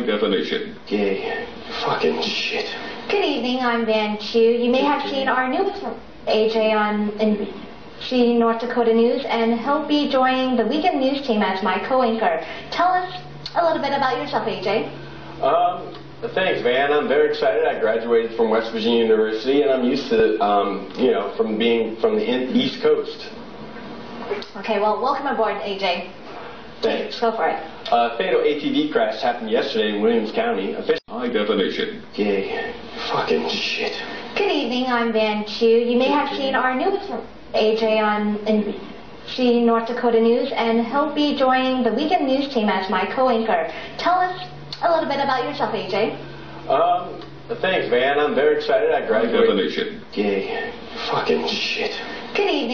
by definition. Gay. Fucking shit. Good evening, I'm Van Chu. You may have seen our newest AJ on NBC North Dakota News, and he'll be joining the weekend news team as my co-anchor. Tell us a little bit about yourself, AJ. Thanks, Van. I'm very excited. I graduated from West Virginia University, and I'm used to, you know, from being from the East Coast. Okay, well, welcome aboard, AJ. Thanks. Go for it. Fatal ATV crash happened yesterday in Williams County. High definition. Gay. Fucking shit. Good evening, I'm Van Chu. You may have seen our newest AJ on NBC North Dakota News, and he'll be joining the weekend news team as my co-anchor. Tell us a little bit about yourself, AJ. Thanks, Van. I'm very excited. I graduated. High definition. Gay. Fucking shit. Good evening.